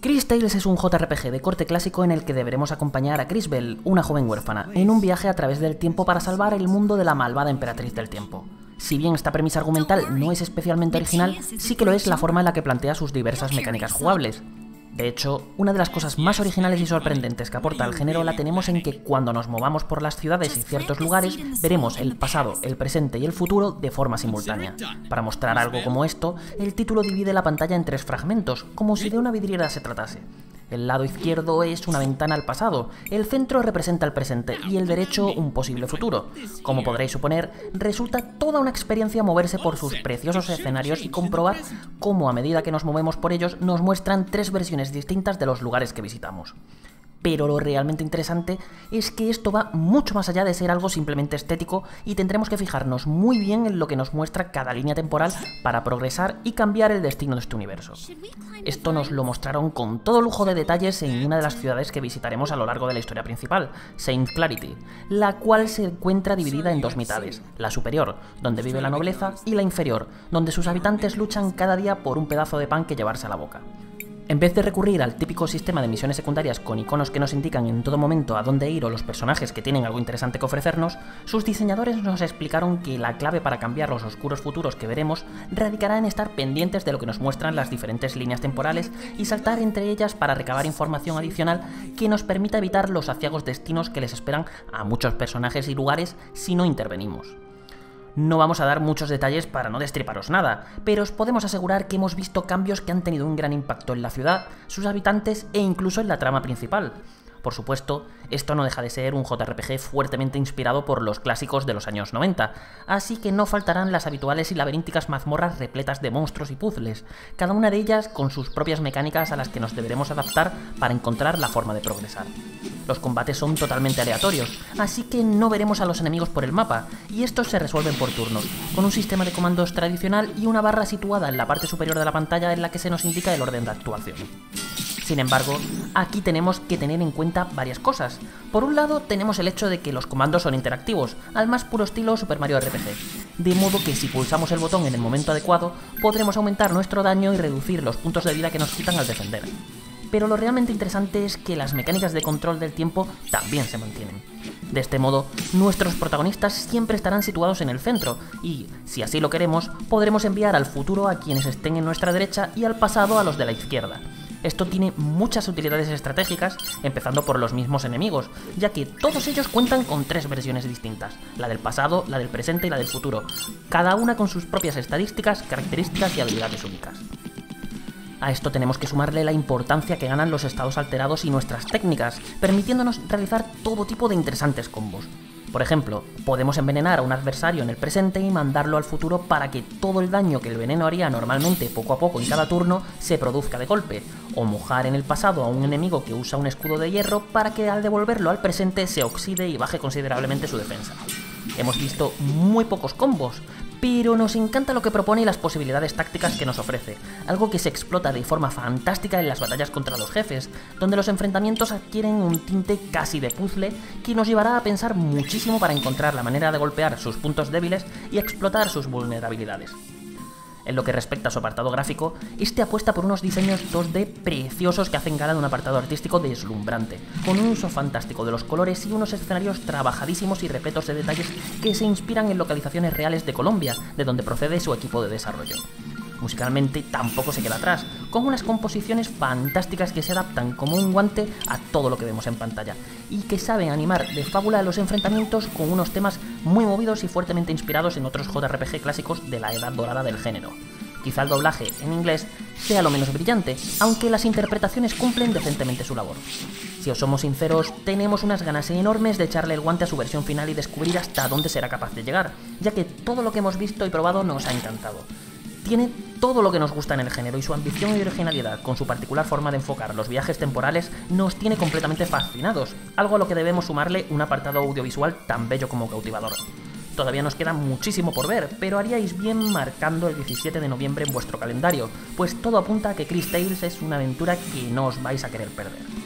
Cris Tales es un JRPG de corte clásico en el que deberemos acompañar a Crisbel, una joven huérfana, en un viaje a través del tiempo para salvar el mundo de la malvada emperatriz del tiempo. Si bien esta premisa argumental no es especialmente original, sí que lo es la forma en la que plantea sus diversas mecánicas jugables. De hecho, una de las cosas más originales y sorprendentes que aporta al género la tenemos en que cuando nos movamos por las ciudades y ciertos lugares, veremos el pasado, el presente y el futuro de forma simultánea. Para mostrar algo como esto, el título divide la pantalla en tres fragmentos, como si de una vidriera se tratase. El lado izquierdo es una ventana al pasado, el centro representa el presente y el derecho un posible futuro. Como podréis suponer, resulta toda una experiencia moverse por sus preciosos escenarios y comprobar cómo a medida que nos movemos por ellos nos muestran tres versiones distintas de los lugares que visitamos. Pero lo realmente interesante es que esto va mucho más allá de ser algo simplemente estético y tendremos que fijarnos muy bien en lo que nos muestra cada línea temporal para progresar y cambiar el destino de este universo. Esto nos lo mostraron con todo lujo de detalles en una de las ciudades que visitaremos a lo largo de la historia principal, Saint Clarity, la cual se encuentra dividida en dos mitades, la superior, donde vive la nobleza, y la inferior, donde sus habitantes luchan cada día por un pedazo de pan que llevarse a la boca. En vez de recurrir al típico sistema de misiones secundarias con iconos que nos indican en todo momento a dónde ir o los personajes que tienen algo interesante que ofrecernos, sus diseñadores nos explicaron que la clave para cambiar los oscuros futuros que veremos radicará en estar pendientes de lo que nos muestran las diferentes líneas temporales y saltar entre ellas para recabar información adicional que nos permita evitar los aciagos destinos que les esperan a muchos personajes y lugares si no intervenimos. No vamos a dar muchos detalles para no destriparos nada, pero os podemos asegurar que hemos visto cambios que han tenido un gran impacto en la ciudad, sus habitantes e incluso en la trama principal. Por supuesto, esto no deja de ser un JRPG fuertemente inspirado por los clásicos de los años 90, así que no faltarán las habituales y laberínticas mazmorras repletas de monstruos y puzzles, cada una de ellas con sus propias mecánicas a las que nos deberemos adaptar para encontrar la forma de progresar. Los combates son totalmente aleatorios, así que no veremos a los enemigos por el mapa, y estos se resuelven por turnos, con un sistema de comandos tradicional y una barra situada en la parte superior de la pantalla en la que se nos indica el orden de actuación. Sin embargo, aquí tenemos que tener en cuenta varias cosas. Por un lado, tenemos el hecho de que los comandos son interactivos, al más puro estilo Super Mario RPG, de modo que si pulsamos el botón en el momento adecuado, podremos aumentar nuestro daño y reducir los puntos de vida que nos quitan al defender. Pero lo realmente interesante es que las mecánicas de control del tiempo también se mantienen. De este modo, nuestros protagonistas siempre estarán situados en el centro y, si así lo queremos, podremos enviar al futuro a quienes estén en nuestra derecha y al pasado a los de la izquierda. Esto tiene muchas utilidades estratégicas, empezando por los mismos enemigos, ya que todos ellos cuentan con tres versiones distintas, la del pasado, la del presente y la del futuro, cada una con sus propias estadísticas, características y habilidades únicas. A esto tenemos que sumarle la importancia que ganan los estados alterados y nuestras técnicas, permitiéndonos realizar todo tipo de interesantes combos. Por ejemplo, podemos envenenar a un adversario en el presente y mandarlo al futuro para que todo el daño que el veneno haría normalmente poco a poco en cada turno se produzca de golpe, o mojar en el pasado a un enemigo que usa un escudo de hierro para que al devolverlo al presente se oxide y baje considerablemente su defensa. Hemos visto muy pocos combos, pero nos encanta lo que propone y las posibilidades tácticas que nos ofrece, algo que se explota de forma fantástica en las batallas contra los jefes, donde los enfrentamientos adquieren un tinte casi de puzzle que nos llevará a pensar muchísimo para encontrar la manera de golpear sus puntos débiles y explotar sus vulnerabilidades. En lo que respecta a su apartado gráfico, este apuesta por unos diseños 2D preciosos que hacen gala de un apartado artístico deslumbrante, con un uso fantástico de los colores y unos escenarios trabajadísimos y repletos de detalles que se inspiran en localizaciones reales de Colombia, de donde procede su equipo de desarrollo. Musicalmente tampoco se queda atrás, con unas composiciones fantásticas que se adaptan como un guante a todo lo que vemos en pantalla, y que saben animar de fábula a los enfrentamientos con unos temas muy movidos y fuertemente inspirados en otros JRPG clásicos de la edad dorada del género. Quizá el doblaje, en inglés, sea lo menos brillante, aunque las interpretaciones cumplen decentemente su labor. Si os somos sinceros, tenemos unas ganas enormes de echarle el guante a su versión final y descubrir hasta dónde será capaz de llegar, ya que todo lo que hemos visto y probado nos ha encantado. Tiene todo lo que nos gusta en el género y su ambición y originalidad, con su particular forma de enfocar los viajes temporales, nos tiene completamente fascinados, algo a lo que debemos sumarle un apartado audiovisual tan bello como cautivador. Todavía nos queda muchísimo por ver, pero haríais bien marcando el 17 de noviembre en vuestro calendario, pues todo apunta a que Cris Tales es una aventura que no os vais a querer perder.